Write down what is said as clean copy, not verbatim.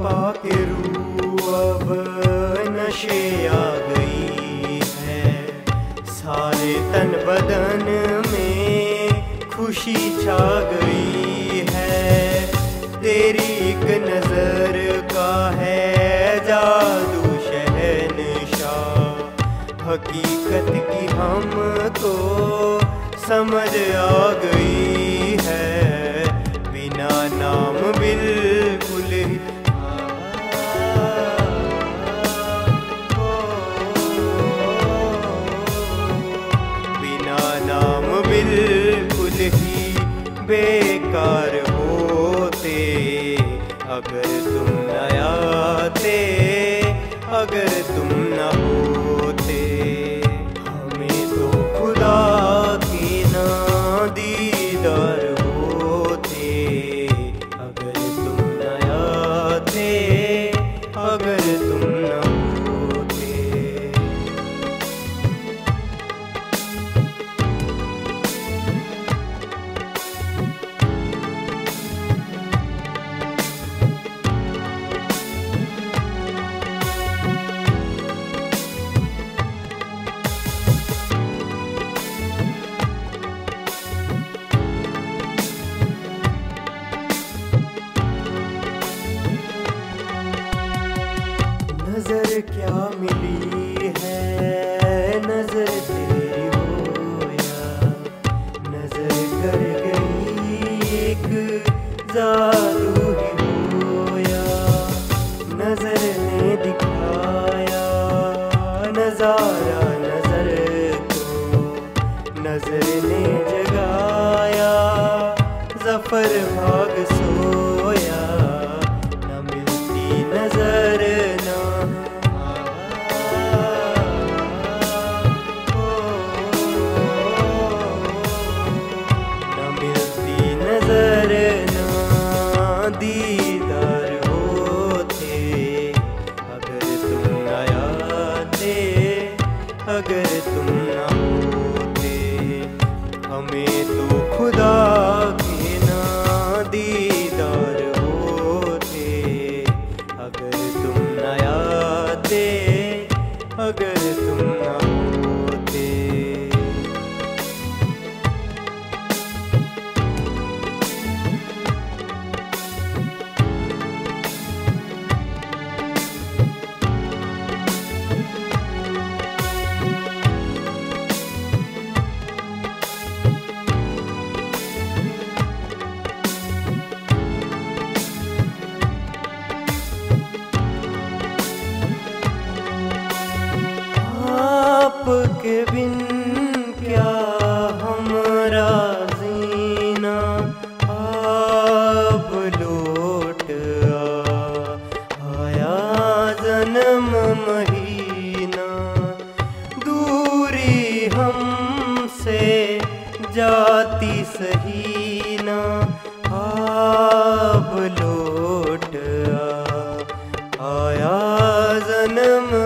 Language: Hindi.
पाके रूह अब नशे आ गई है, सारे तन बदन में खुशी छा गई है। तेरी एक नजर का है जादू शहंशाह, हकीकत की हमको समझ आ गई है। बिना नाम बिल्कुल ही बेकार होते अगर तुम न आते, अगर तुम न होते। हमें तो खुदा के ना दीदार होते अगर तुम न आते, अगर तुम न होते। नजर क्या मिली है नजर तेरी होया, नजर कर गई एक जादू ही होया। नजर ने दिखाया नजारा नजर को, नजर ने जगाया जफर भाग सोया। न मिलती नजर दीदार होते अगर तुम न आते, अगर तुम न होते। हमें तो खुदा के ना दीदार होते अगर तुम न आते, अगर तुम न होते। आपके बिन क्या हमरा जीना अब लौट आया जन्म महीना। दूरी हमसे जाती सही ना अब लौट आया जन्म